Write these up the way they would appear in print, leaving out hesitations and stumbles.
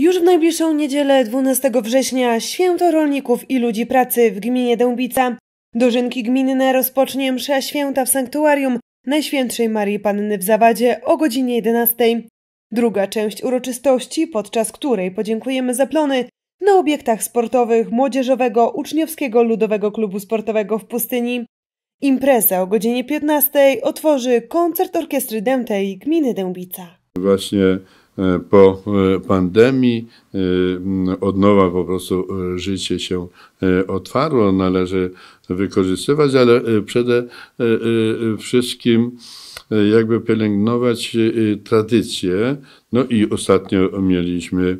Już w najbliższą niedzielę 12 września Święto Rolników i Ludzi Pracy w gminie Dębica. Dożynki gminne rozpocznie msza święta w Sanktuarium Najświętszej Maryi Panny w Zawadzie o godzinie 11. Druga część uroczystości, podczas której podziękujemy za plony na obiektach sportowych Młodzieżowego Uczniowskiego Ludowego Klubu Sportowego w Pustyni. Impreza o godzinie 15 otworzy koncert Orkiestry Dętej Gminy Dębica. Właśnie po pandemii od nowa po prostu życie się otwarło, należy wykorzystywać, ale przede wszystkim jakby pielęgnować tradycje. No i ostatnio mieliśmy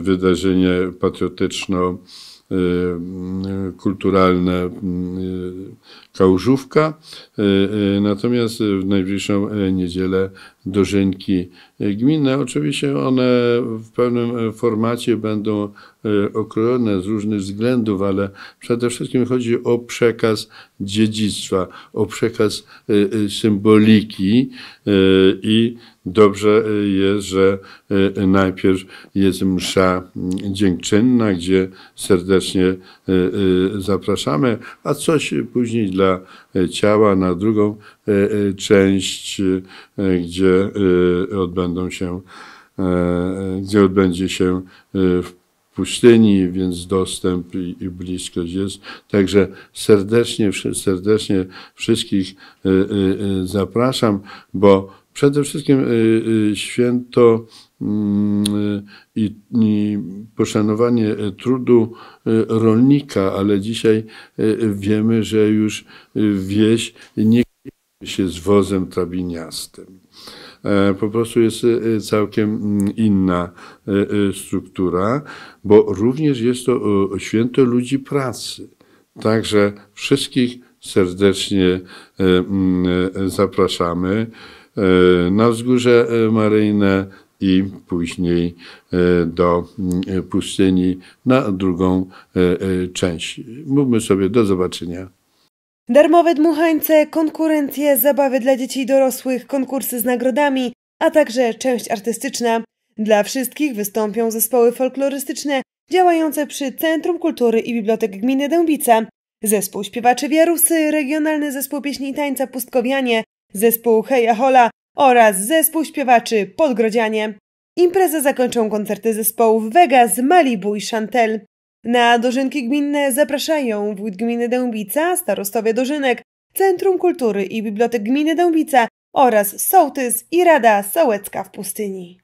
wydarzenie patriotyczno-kulturalne Kałużówka, natomiast w najbliższą niedzielę dożynki gminne. Oczywiście one w pewnym formacie będą okrojone z różnych względów, ale przede wszystkim chodzi o przekaz dziedzictwa, o przekaz symboliki i dobrze jest, że najpierw jest msza dziękczynna, gdzie serdecznie zapraszamy, a coś później dla ciała na drugą część, gdzie odbędzie się w Pustyni, więc dostęp i bliskość jest. Także serdecznie wszystkich zapraszam, bo przede wszystkim święto i poszanowanie trudu rolnika, ale dzisiaj wiemy, że już wieś nie kryje się z wozem trabiniastym. Po prostu jest całkiem inna struktura, bo również jest to święto ludzi pracy. Także wszystkich serdecznie zapraszamy na Wzgórze Maryjne i później do Pustyni na drugą część. Mówmy sobie do zobaczenia. Darmowe dmuchańce, konkurencje, zabawy dla dzieci i dorosłych, konkursy z nagrodami, a także część artystyczna. Dla wszystkich wystąpią zespoły folklorystyczne działające przy Centrum Kultury i Bibliotek Gminy Dębica, Zespół Śpiewaczy Wiarusy, Regionalny Zespół Pieśni i Tańca Pustkowianie, Zespół Heja Hola oraz Zespół Śpiewaczy Podgrodzianie. Imprezę zakończą koncerty zespołów VEGAS, Malibu i SHANTEL. Na dożynki gminne zapraszają wójt gminy Dębica, starostowie dożynek, Centrum Kultury i Bibliotek Gminy Dębica oraz sołtys i Rada Sołecka w Pustyni.